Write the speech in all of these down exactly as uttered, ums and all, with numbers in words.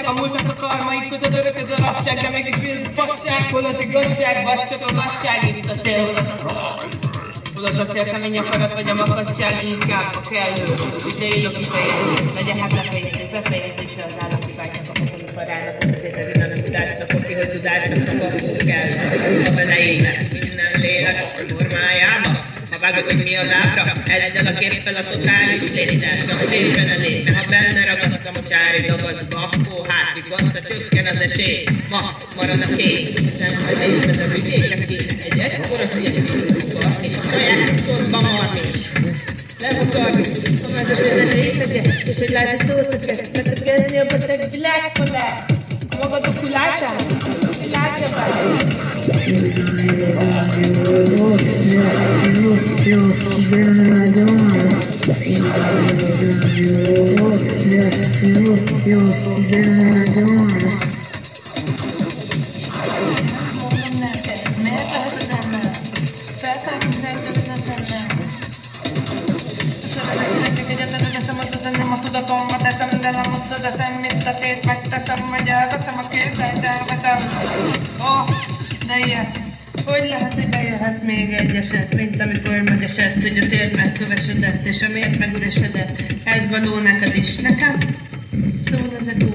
A múltnak a karmai között örököz a rapság, de mégis mi az fasság, hol az igazság, vagy csak a lasság, én itt a cél, hol az a raj. Hol az a cél, kemény a feladat, vagy a makadság, inkább a kellő. Ugye írok is fejezés, megye hát lefejezés, befejezésre az állapibágynak, a fotóparának, és az étezében a tudásnak, aki hogy tudásnak szabadul kell, a belejének minden lélek formájába. Ha vágod, hogy mi az ábra, ezzel a képpel a totális létezésre, az éppen a lépne, ha benne ragadtam a csári dagazba, a csökken az esély, ma marad a kék. Nem hagyésed a bügyének kéne egy ekkora hülyeségúkkal, és a saját szorban marni. Lemutarni, tovább az esélyteke, és hogy látsz a szóteke, mert a kezdni a beteg világpadás, a magatok hulását, a lágyabást. Megteszem, vagy elveszem a kézzel, elvetem. Oh, de ilyen. Hogy lehet, hogy bejöhet még egy eset, mint amikor megesett, hogy a tér megkövesedett, és a mér megüresedett. Ez való neked is, nekem? Szól az egó.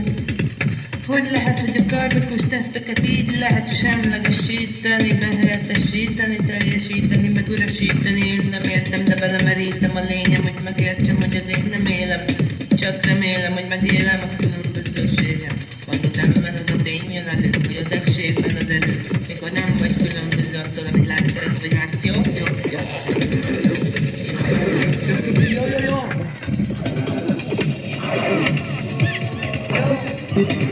Hogy lehet, hogy a karmikus tetteket így lehet semlegesíteni, behelyettesíteni, teljesíteni, meg üresíteni? Én nem értem, de belemerítem a lényem, hogy megértsem, hogy azért nem élem. Csak remélem, hogy megélem a különbözőségem. Azutánban az a tény jön elő, hogy az egységben az erő, mikor nem vagy különböző attól, amit látsz, vagy látsz, jó? Jó, jó. Jó, jó, jó. Jó.